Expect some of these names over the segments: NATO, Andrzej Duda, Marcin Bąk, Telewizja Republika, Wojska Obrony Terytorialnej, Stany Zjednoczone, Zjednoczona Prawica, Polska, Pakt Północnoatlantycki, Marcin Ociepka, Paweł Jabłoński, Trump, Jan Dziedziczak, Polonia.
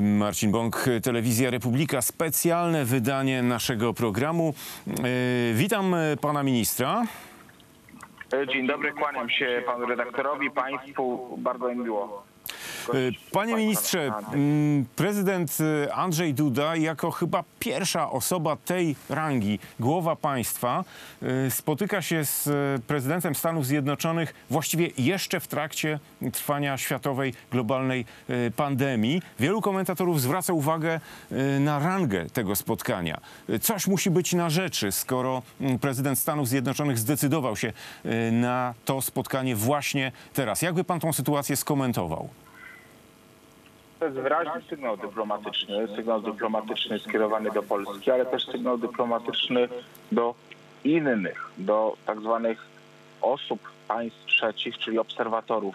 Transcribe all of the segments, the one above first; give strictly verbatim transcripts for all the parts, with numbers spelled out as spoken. Marcin Bąk, Telewizja Republika, specjalne wydanie naszego programu. Witam pana ministra. Dzień dobry, kłaniam się panu redaktorowi, państwu, bardzo mi miło. Panie ministrze, prezydent Andrzej Duda jako chyba pierwsza osoba tej rangi, głowa państwa, spotyka się z prezydentem Stanów Zjednoczonych właściwie jeszcze w trakcie trwania światowej, globalnej pandemii. Wielu komentatorów zwraca uwagę na rangę tego spotkania. Coś musi być na rzeczy, skoro prezydent Stanów Zjednoczonych zdecydował się na to spotkanie właśnie teraz. Jakby pan tą sytuację skomentował? To jest wyraźny sygnał dyplomatyczny, sygnał dyplomatyczny skierowany do Polski, ale też sygnał dyplomatyczny do innych, do tak zwanych osób, państw trzecich, czyli obserwatorów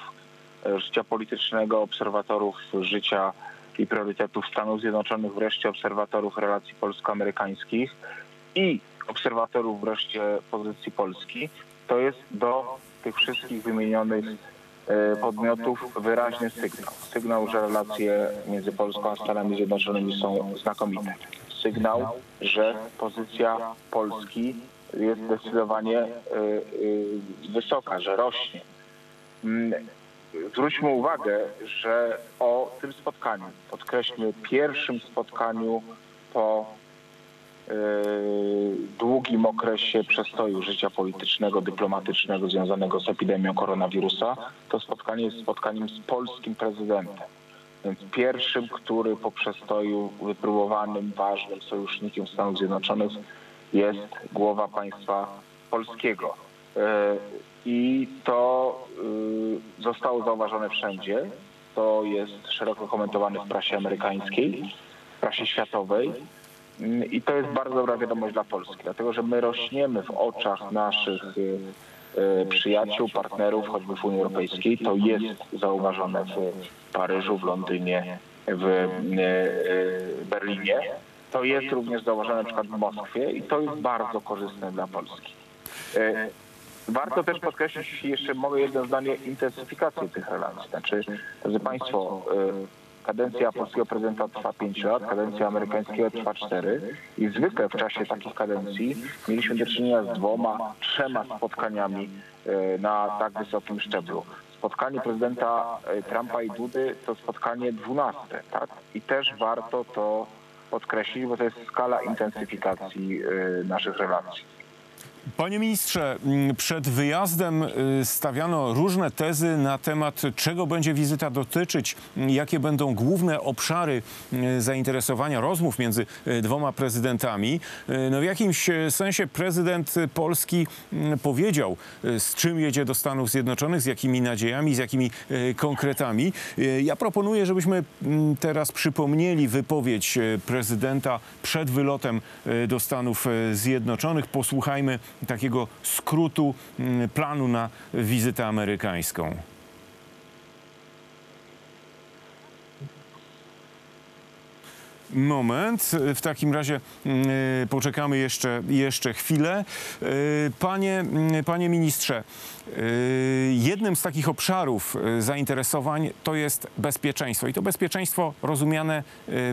życia politycznego, obserwatorów życia i priorytetów Stanów Zjednoczonych, wreszcie obserwatorów relacji polsko-amerykańskich i obserwatorów wreszcie pozycji Polski. To jest do tych wszystkich wymienionych podmiotów wyraźny sygnał. Sygnał, że relacje między Polską a Stanami Zjednoczonymi są znakomite. Sygnał, że pozycja Polski jest zdecydowanie wysoka, że rośnie. Zwróćmy uwagę, że o tym spotkaniu, podkreślmy, pierwszym spotkaniu po długim okresie przestoju życia politycznego, dyplomatycznego związanego z epidemią koronawirusa, to spotkanie jest spotkaniem z polskim prezydentem. Więc pierwszym, który po przestoju wypróbowanym, ważnym sojusznikiem Stanów Zjednoczonych jest głowa państwa polskiego. I to zostało zauważone wszędzie. To jest szeroko komentowane w prasie amerykańskiej, w prasie światowej. I to jest bardzo dobra wiadomość dla Polski, dlatego że my rośniemy w oczach naszych przyjaciół, partnerów, choćby w Unii Europejskiej. To jest zauważone w Paryżu, w Londynie, w Berlinie. To jest również zauważone na przykład w Moskwie i to jest bardzo korzystne dla Polski. Warto też podkreślić, jeszcze mogę jedno zdanie, intensyfikację tych relacji. Znaczy, drodzy państwo, kadencja polskiego prezydenta trwa pięć lat, kadencja amerykańskiego trwa cztery i zwykle w czasie takich kadencji mieliśmy do czynienia z dwoma, trzema spotkaniami na tak wysokim szczeblu. Spotkanie prezydenta Trumpa i Dudy to spotkanie dwunaste, tak? I też warto to podkreślić, bo to jest skala intensyfikacji naszych relacji. Panie ministrze, przed wyjazdem stawiano różne tezy na temat, czego będzie wizyta dotyczyć, jakie będą główne obszary zainteresowania rozmów między dwoma prezydentami. No w jakimś sensie prezydent Polski powiedział, z czym jedzie do Stanów Zjednoczonych, z jakimi nadziejami, z jakimi konkretami. Ja proponuję, żebyśmy teraz przypomnieli wypowiedź prezydenta przed wylotem do Stanów Zjednoczonych. Posłuchajmy takiego skrótu planu na wizytę amerykańską. Moment, w takim razie y, poczekamy jeszcze, jeszcze chwilę. Y, panie, y, panie ministrze, y, jednym z takich obszarów y, zainteresowań to jest bezpieczeństwo. I to bezpieczeństwo rozumiane y,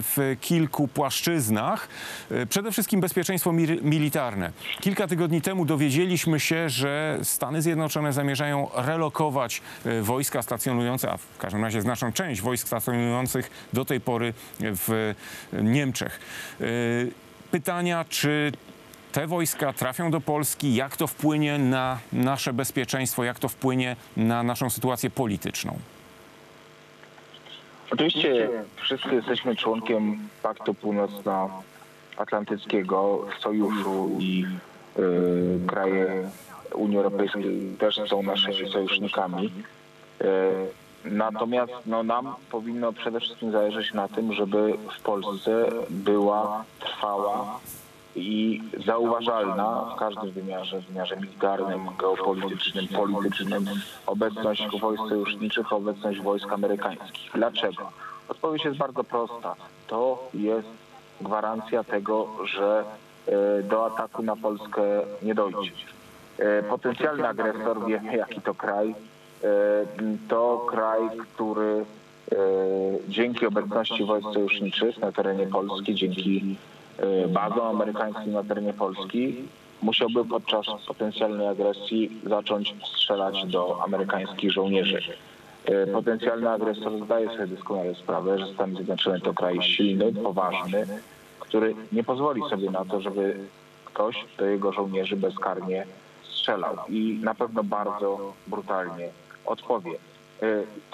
w kilku płaszczyznach. Y, przede wszystkim bezpieczeństwo mi- militarne. Kilka tygodni temu dowiedzieliśmy się, że Stany Zjednoczone zamierzają relokować y, wojska stacjonujące, a w każdym razie znaczną część wojsk stacjonujących do tej pory w Niemczech. Pytania, czy te wojska trafią do Polski, jak to wpłynie na nasze bezpieczeństwo, jak to wpłynie na naszą sytuację polityczną? Oczywiście wszyscy jesteśmy członkiem Paktu Północnoatlantyckiego, Sojuszu i y, kraje Unii Europejskiej też są naszymi sojusznikami. Y, Natomiast no, nam powinno przede wszystkim zależeć na tym, żeby w Polsce była trwała i zauważalna w każdym wymiarze, w wymiarze militarnym, geopolitycznym, politycznym, obecność wojsk sojuszniczych, obecność wojsk amerykańskich. Dlaczego? Odpowiedź jest bardzo prosta. To jest gwarancja tego, że do ataku na Polskę nie dojdzie. Potencjalny agresor, wiemy jaki to kraj, to kraj, który dzięki obecności wojsk sojuszniczych na terenie Polski, dzięki bazom amerykańskim na terenie Polski, musiałby podczas potencjalnej agresji zacząć strzelać do amerykańskich żołnierzy. Potencjalny agresor zdaje sobie doskonale sprawę, że Stany Zjednoczone to kraj silny, poważny, który nie pozwoli sobie na to, żeby ktoś do jego żołnierzy bezkarnie strzelał i na pewno bardzo brutalnie odpowie.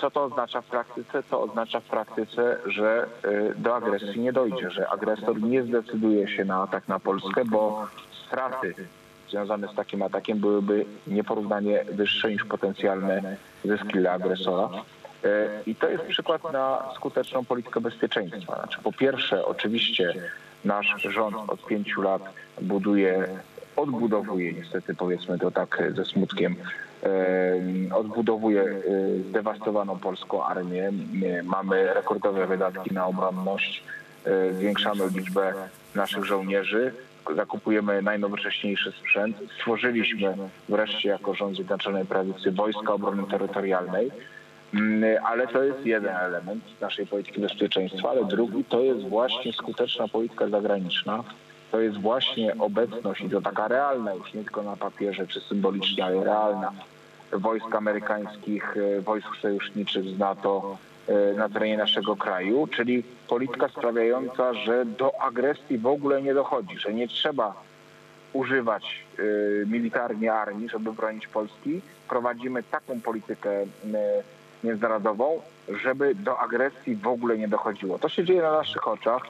Co to oznacza w praktyce? To oznacza w praktyce, że do agresji nie dojdzie, że agresor nie zdecyduje się na atak na Polskę, bo straty związane z takim atakiem byłyby nieporównanie wyższe niż potencjalne zyski dla agresora. I to jest przykład na skuteczną politykę bezpieczeństwa. Znaczy, po pierwsze, oczywiście nasz rząd od pięciu lat buduje, odbudowuje, niestety powiedzmy to tak ze smutkiem, odbudowuje zdewastowaną polską armię. Mamy rekordowe wydatki na obronność, zwiększamy liczbę naszych żołnierzy, zakupujemy najnowocześniejszy sprzęt. Stworzyliśmy wreszcie jako rząd Zjednoczonej Prawicy Wojska Obrony Terytorialnej, ale to jest jeden element naszej polityki bezpieczeństwa, ale drugi to jest właśnie skuteczna polityka zagraniczna. To jest właśnie obecność, i to taka realna, już nie tylko na papierze czy symbolicznie, ale realna, wojsk amerykańskich, wojsk sojuszniczych z NATO na terenie naszego kraju, czyli polityka sprawiająca, że do agresji w ogóle nie dochodzi, że nie trzeba używać militarnie armii, żeby bronić Polski. Prowadzimy taką politykę międzynarodową, żeby do agresji w ogóle nie dochodziło. To się dzieje na naszych oczach.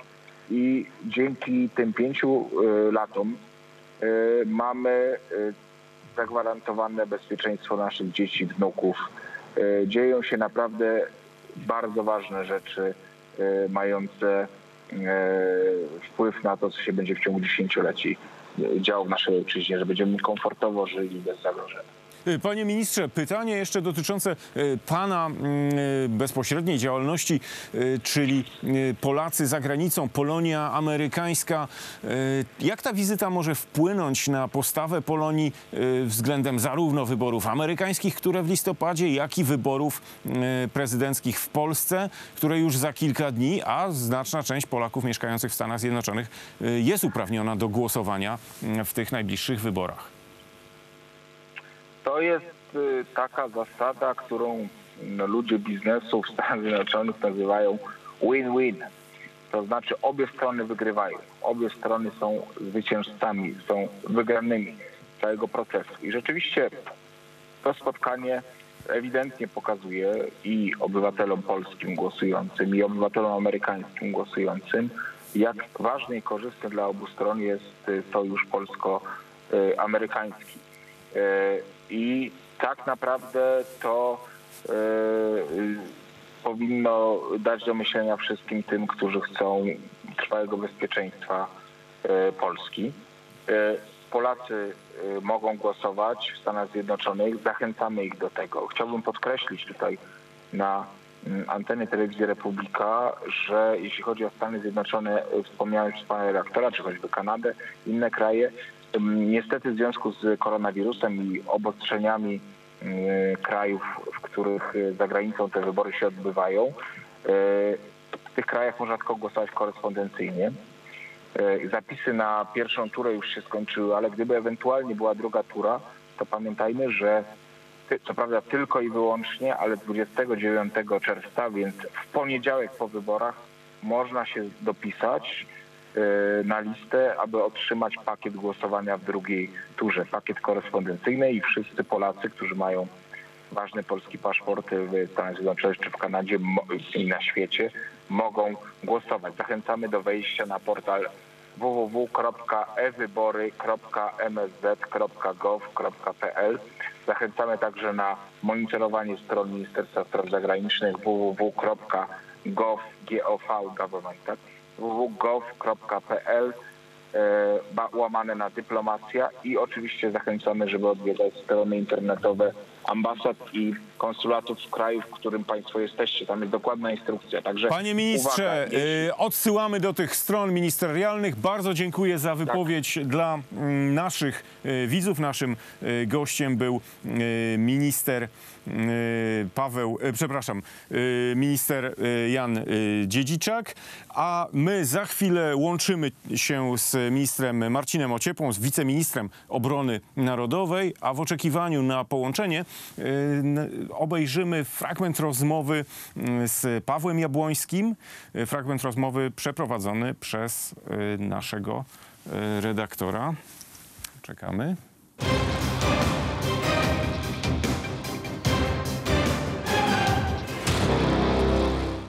I dzięki tym pięciu latom mamy zagwarantowane bezpieczeństwo naszych dzieci, wnuków. Dzieją się naprawdę bardzo ważne rzeczy mające wpływ na to, co się będzie w ciągu dziesięcioleci działo w naszej ojczyźnie, że będziemy komfortowo żyli bez zagrożenia. Panie ministrze, pytanie jeszcze dotyczące pana bezpośredniej działalności, czyli Polacy za granicą, Polonia amerykańska. Jak ta wizyta może wpłynąć na postawę Polonii względem zarówno wyborów amerykańskich, które w listopadzie, jak i wyborów prezydenckich w Polsce, które już za kilka dni, a znaczna część Polaków mieszkających w Stanach Zjednoczonych jest uprawniona do głosowania w tych najbliższych wyborach? To jest taka zasada, którą ludzie biznesu w Stanach Zjednoczonych nazywają win-win. To znaczy obie strony wygrywają, obie strony są zwycięzcami, są wygranymi całego procesu. I rzeczywiście to spotkanie ewidentnie pokazuje i obywatelom polskim głosującym, i obywatelom amerykańskim głosującym, jak ważny i korzystny dla obu stron jest sojusz polsko-amerykański. I tak naprawdę to y, powinno dać do myślenia wszystkim tym, którzy chcą trwałego bezpieczeństwa y, Polski. Y, Polacy y, mogą głosować w Stanach Zjednoczonych, zachęcamy ich do tego. Chciałbym podkreślić tutaj na antenie Telewizji Republika, że jeśli chodzi o Stany Zjednoczone, wspomniałem przez pana redaktora, czy choćby Kanadę, inne kraje, niestety w związku z koronawirusem i obostrzeniami krajów, w których za granicą te wybory się odbywają, w tych krajach można tylko głosować korespondencyjnie. Zapisy na pierwszą turę już się skończyły, ale gdyby ewentualnie była druga tura, to pamiętajmy, że co prawda tylko i wyłącznie, ale dwudziestego dziewiątego czerwca, więc w poniedziałek po wyborach można się dopisać na listę, aby otrzymać pakiet głosowania w drugiej turze, pakiet korespondencyjny, i wszyscy Polacy, którzy mają ważne polskie paszporty w Stanach Zjednoczonych czy w Kanadzie i na świecie, mogą głosować. Zachęcamy do wejścia na portal w w w kropka e wybory kropka m s z kropka gov kropka p l. Zachęcamy także na monitorowanie stron Ministerstwa Spraw Zagranicznych w w w kropka gov kropka p l łamane na dyplomacja i oczywiście zachęcamy, żeby odwiedzać strony internetowe ambasad i konsulatów w kraju, w którym państwo jesteście. Tam jest dokładna instrukcja. Także panie ministrze, uwaga, jeśli... odsyłamy do tych stron ministerialnych. Bardzo dziękuję za wypowiedź tak. dla naszych widzów. Naszym gościem był minister Paweł, przepraszam, minister Jan Dziedziczak, a my za chwilę łączymy się z ministrem Marcinem Ociepą, z wiceministrem Obrony Narodowej, a w oczekiwaniu na połączenie obejrzymy fragment rozmowy z Pawłem Jabłońskim, fragment rozmowy przeprowadzony przez naszego redaktora. Czekamy.